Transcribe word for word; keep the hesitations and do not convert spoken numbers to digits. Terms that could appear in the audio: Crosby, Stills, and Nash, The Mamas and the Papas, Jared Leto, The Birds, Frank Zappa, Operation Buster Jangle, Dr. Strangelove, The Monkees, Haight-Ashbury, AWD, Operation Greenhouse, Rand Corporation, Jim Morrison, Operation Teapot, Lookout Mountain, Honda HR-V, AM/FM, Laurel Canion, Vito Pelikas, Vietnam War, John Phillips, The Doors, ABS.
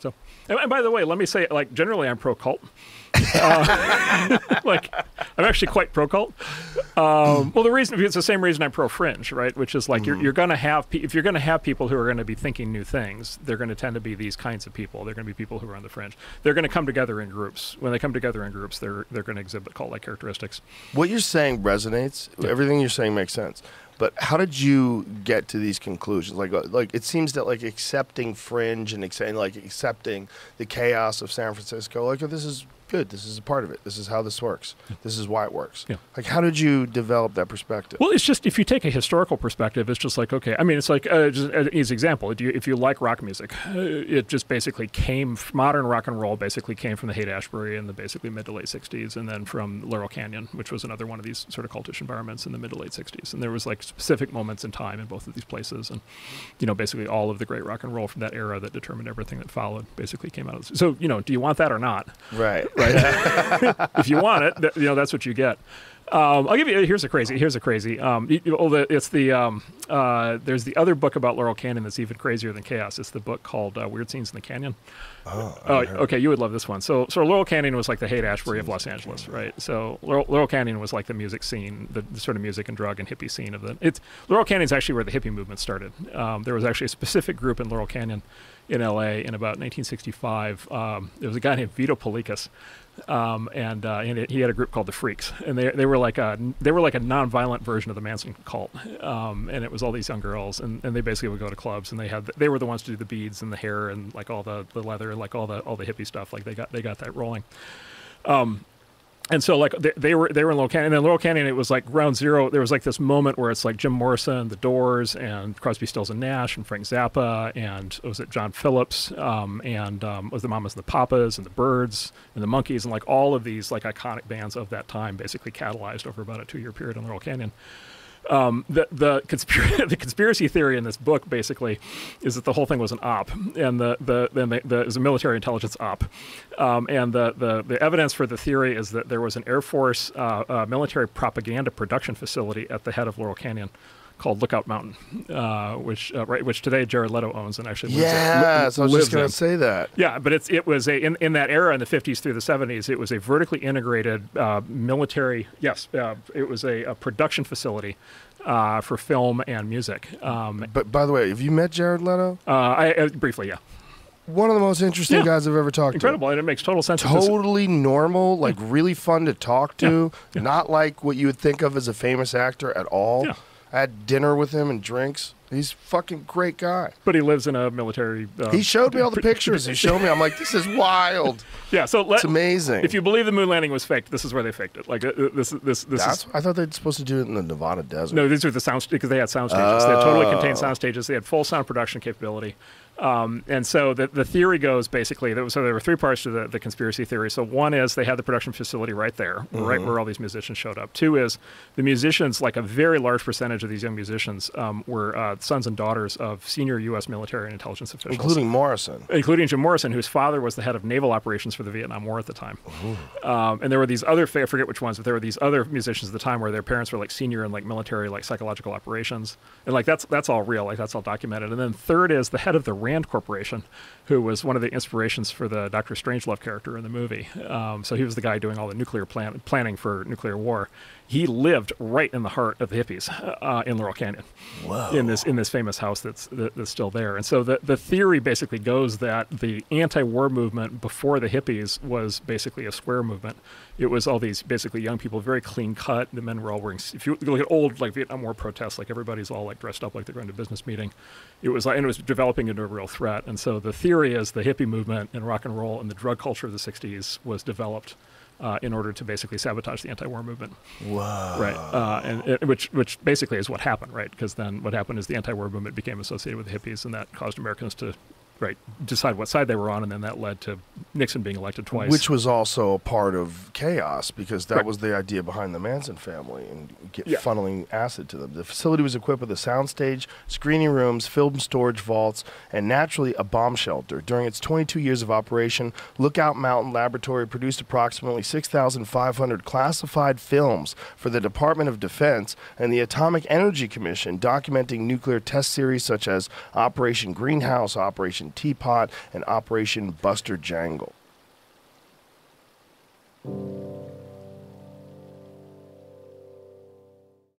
So, and, and by the way, let me say, like, generally I'm pro-cult. Uh, like, I'm actually quite pro-cult. Um, well, the reason, it's the same reason I'm pro-fringe, right? Which is like, mm. you're, you're going to have, pe if you're going to have people who are going to be thinking new things, they're going to tend to be these kinds of people. They're going to be people who are on the fringe. They're going to come together in groups. When they come together in groups, they're, they're going to exhibit cult-like characteristics. What you're saying resonates. Yeah. Everything you're saying makes sense. But how did you get to these conclusions? Like, like it seems that like accepting fringe and accepting, like accepting the chaos of San Francisco, like, oh, this is good. This is a part of it. This is how this works. This is why it works. Yeah. Like, how did you develop that perspective? Well, it's just, if you take a historical perspective, it's just like, okay. I mean, it's like uh, just an easy example. If you, if you like rock music, it just basically came, modern rock and roll basically came from the Haight-Ashbury in the basically mid to late sixties, and then from Laurel Canyon, which was another one of these sort of cultish environments in the mid to late sixties. And there was like specific moments in time in both of these places, and you know, basically all of the great rock and roll from that era that determined everything that followed basically came out of this. So, you know, do you want that or not? Right. Right. If you want it, th you know, that's what you get. Um, I'll give you. Here's a crazy. Here's a crazy. Um, you, you, oh, the, it's the. Um, uh, there's the other book about Laurel Canyon that's even crazier than Chaos. It's the book called uh, Weird Scenes in the Canyon. Oh. Uh, okay, you would love this one. So, so Laurel Canyon was like the Haight-Ashbury of Los Angeles, right? So Laurel, Laurel Canyon was like the music scene, the, the sort of music and drug and hippie scene of the. It's Laurel Canyon's actually where the hippie movement started. Um, there was actually a specific group in Laurel Canyon, in L A, in about nineteen sixty-five. Um, there was a guy named Vito Pelikas. Um, and, uh, and it, he had a group called the Freaks, and they they were like a they were like a nonviolent version of the Manson cult, um, and it was all these young girls, and, and they basically would go to clubs, and they had the, they were the ones to do the beads and the hair and like all the, the leather, like all the all the hippie stuff, like they got they got that rolling. Um, And so, like, they, they were they were in Laurel Canyon. And then Laurel Canyon, it was like ground zero. There was like this moment where it's like Jim Morrison, The Doors, and Crosby, Stills, and Nash, and Frank Zappa, and was it John Phillips, um, and um, was the Mamas and the Papas, and the Birds, and the Monkees, and like all of these like iconic bands of that time basically catalyzed over about a two-year period in Laurel Canyon. Um, the the, conspira the conspiracy theory in this book basically is that the whole thing was an op, and the the then the, the, it was a military intelligence op, um, and the, the the evidence for the theory is that there was an Air Force uh, uh, military propaganda production facility at the head of Laurel Canyon called Lookout Mountain, uh, which uh, right which today Jared Leto owns and actually lives yeah, in, so I was just gonna in. say that yeah, but it's it was a in, in that era in the fifties through the seventies, it was a vertically integrated uh, military yes, uh, it was a, a production facility uh, for film and music. Um, but by the way, have you met Jared Leto? Uh, I uh, briefly, yeah. One of the most interesting yeah. guys I've ever talked Incredible. to. Incredible, and it makes total sense. Totally normal, like yeah. really fun to talk to. Yeah. Yeah. Not like what you would think of as a famous actor at all. Yeah. I had dinner with him and drinks. He's a fucking great guy. But he lives in a military... Uh, he showed me all the pictures. He showed me. I'm like, this is wild. Yeah, so... Let, it's amazing. If you believe the moon landing was faked, this is where they faked it. Like, uh, this this, this That's, is... I thought they were supposed to do it in the Nevada desert. No, these are the sound... Because they had sound stages. Oh. They had totally contained sound stages. They had full sound production capability. Um, and so the, the theory goes basically, that was, so there were three parts to the, the conspiracy theory. So one is they had the production facility right there, mm-hmm. right where all these musicians showed up. Two is the musicians, like a very large percentage of these young musicians um, were uh, sons and daughters of senior U S military and intelligence officials. Including Morrison. Including Jim Morrison, whose father was the head of naval operations for the Vietnam War at the time. Um, and there were these other, I forget which ones, but there were these other musicians at the time where their parents were like senior in like military, like psychological operations. And like that's, that's all real, like that's all documented. And then third is the head of the Rand Corporation, who was one of the inspirations for the Doctor Strangelove character in the movie. Um, so he was the guy doing all the nuclear plan planning for nuclear war. He lived right in the heart of the hippies uh, in Laurel Canyon. Whoa. In this in this famous house that's that's still there. And so the the theory basically goes that the anti-war movement before the hippies was basically a square movement. It was all these basically young people, very clean cut. The men were all wearing. If you look at old like Vietnam War protests, like everybody's all like dressed up like they're going to a business meeting. It was like, and it was developing into a real threat. And so the theory is the hippie movement and rock and roll and the drug culture of the sixties was developed uh, in order to basically sabotage the anti-war movement. Wow! Right, uh, and it, which which basically is what happened, right? Because then what happened is the anti-war movement became associated with the hippies, and that caused Americans to. Right, decide what side they were on, and then that led to Nixon being elected twice. Which was also a part of Chaos, because that right. was the idea behind the Manson family and get yeah. funneling acid to them. The facility was equipped with a soundstage, screening rooms, film storage vaults, and naturally a bomb shelter. During its twenty-two years of operation, Lookout Mountain Laboratory produced approximately six thousand five hundred classified films for the Department of Defense and the Atomic Energy Commission, documenting nuclear test series such as Operation Greenhouse, Operation Operation Teapot, and Operation Buster Jangle.